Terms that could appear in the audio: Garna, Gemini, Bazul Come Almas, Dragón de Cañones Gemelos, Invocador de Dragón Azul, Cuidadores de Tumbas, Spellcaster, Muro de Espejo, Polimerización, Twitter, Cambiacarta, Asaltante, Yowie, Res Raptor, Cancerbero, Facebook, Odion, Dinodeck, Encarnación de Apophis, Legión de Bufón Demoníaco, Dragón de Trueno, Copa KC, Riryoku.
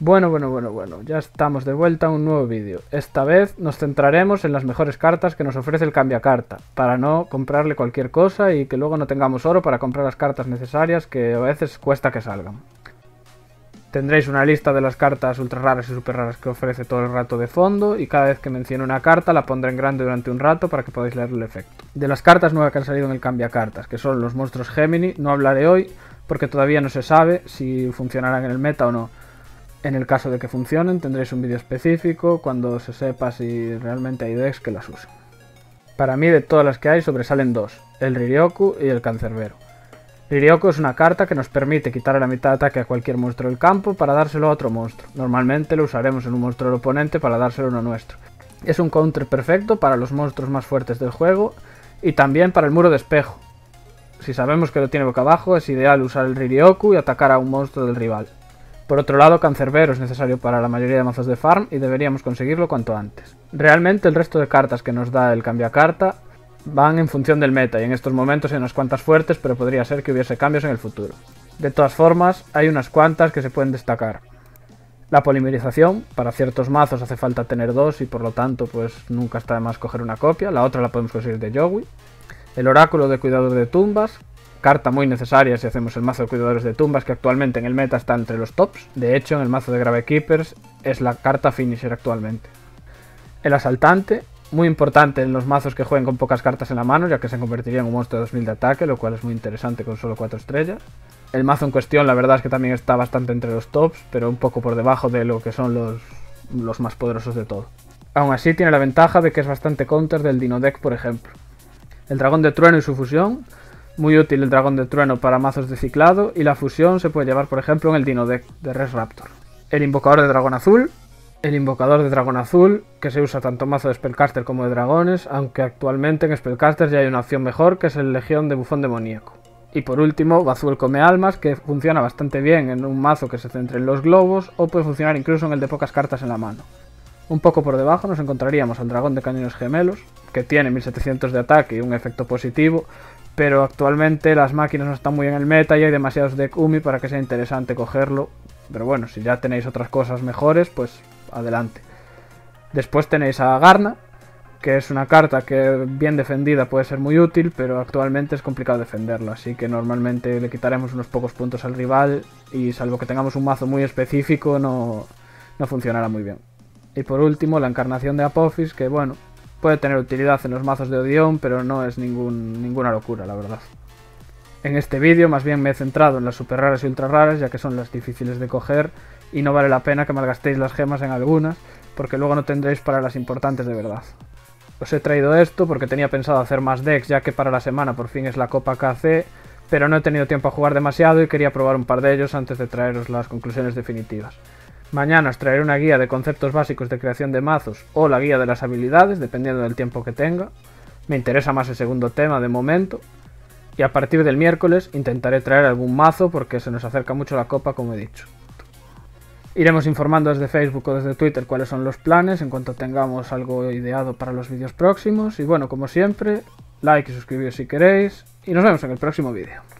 Bueno, ya estamos de vuelta a un nuevo vídeo. Esta vez nos centraremos en las mejores cartas que nos ofrece el Cambiacarta, para no comprarle cualquier cosa y que luego no tengamos oro para comprar las cartas necesarias, que a veces cuesta que salgan. Tendréis una lista de las cartas ultra raras y super raras que ofrece todo el rato de fondo, y cada vez que mencione una carta la pondré en grande durante un rato para que podáis leer el efecto. De las cartas nuevas que han salido en el Cambiacartas, que son los monstruos Gemini, no hablaré hoy porque todavía no se sabe si funcionarán en el meta o no. En el caso de que funcionen, tendréis un vídeo específico cuando se sepa si realmente hay decks que las usen. Para mí, de todas las que hay, sobresalen dos, el Riryoku y el Cancerbero. Riryoku es una carta que nos permite quitar a la mitad de ataque a cualquier monstruo del campo para dárselo a otro monstruo. Normalmente lo usaremos en un monstruo del oponente para dárselo a uno nuestro. Es un counter perfecto para los monstruos más fuertes del juego y también para el Muro de Espejo. Si sabemos que lo tiene boca abajo, es ideal usar el Riryoku y atacar a un monstruo del rival. Por otro lado, Cancerbero es necesario para la mayoría de mazos de farm y deberíamos conseguirlo cuanto antes. Realmente el resto de cartas que nos da el Cambiacarta van en función del meta, y en estos momentos hay unas cuantas fuertes, pero podría ser que hubiese cambios en el futuro. De todas formas, hay unas cuantas que se pueden destacar. La Polimerización, para ciertos mazos hace falta tener dos y por lo tanto pues nunca está de más coger una copia, la otra la podemos conseguir de Yowie. El Oráculo de Cuidadores de Tumbas, carta muy necesaria si hacemos el mazo de Cuidadores de Tumbas, que actualmente en el meta está entre los tops. De hecho, en el mazo de Grave Keepers es la carta finisher actualmente. El Asaltante, muy importante en los mazos que jueguen con pocas cartas en la mano, ya que se convertiría en un monstruo de 2000 de ataque, lo cual es muy interesante con solo 4 estrellas. El mazo en cuestión, la verdad es que también está bastante entre los tops, pero un poco por debajo de lo que son los más poderosos de todo. Aún así, tiene la ventaja de que es bastante counter del Dinodeck, por ejemplo. El Dragón de Trueno y su fusión. Muy útil el Dragón de Trueno para mazos de ciclado, y la fusión se puede llevar por ejemplo en el Dinodeck de Res Raptor. El Invocador de Dragón Azul. El Invocador de Dragón Azul, que se usa tanto mazo de Spellcaster como de dragones, aunque actualmente en Spellcaster ya hay una opción mejor, que es el Legión de Bufón Demoníaco. Y por último, Bazul Come Almas, que funciona bastante bien en un mazo que se centre en los globos, o puede funcionar incluso en el de pocas cartas en la mano. Un poco por debajo nos encontraríamos al Dragón de Cañones Gemelos, que tiene 1700 de ataque y un efecto positivo, pero actualmente las máquinas no están muy en el meta y hay demasiados deck Umi para que sea interesante cogerlo. Pero bueno, si ya tenéis otras cosas mejores, pues adelante. Después tenéis a Garna, que es una carta que bien defendida puede ser muy útil, pero actualmente es complicado defenderla, así que normalmente le quitaremos unos pocos puntos al rival y salvo que tengamos un mazo muy específico no funcionará muy bien. Y por último, la Encarnación de Apophis, que bueno, puede tener utilidad en los mazos de Odion, pero no es ninguna locura, la verdad. En este vídeo más bien me he centrado en las super raras y ultra raras, ya que son las difíciles de coger y no vale la pena que malgastéis las gemas en algunas, porque luego no tendréis para las importantes de verdad. Os he traído esto porque tenía pensado hacer más decks, ya que para la semana por fin es la Copa KC, pero no he tenido tiempo a jugar demasiado y quería probar un par de ellos antes de traeros las conclusiones definitivas. Mañana os traeré una guía de conceptos básicos de creación de mazos o la guía de las habilidades, dependiendo del tiempo que tenga. Me interesa más el segundo tema de momento. Y a partir del miércoles intentaré traer algún mazo porque se nos acerca mucho la copa, como he dicho. Iremos informando desde Facebook o desde Twitter cuáles son los planes en cuanto tengamos algo ideado para los vídeos próximos. Y bueno, como siempre, like y suscribiros si queréis. Y nos vemos en el próximo vídeo.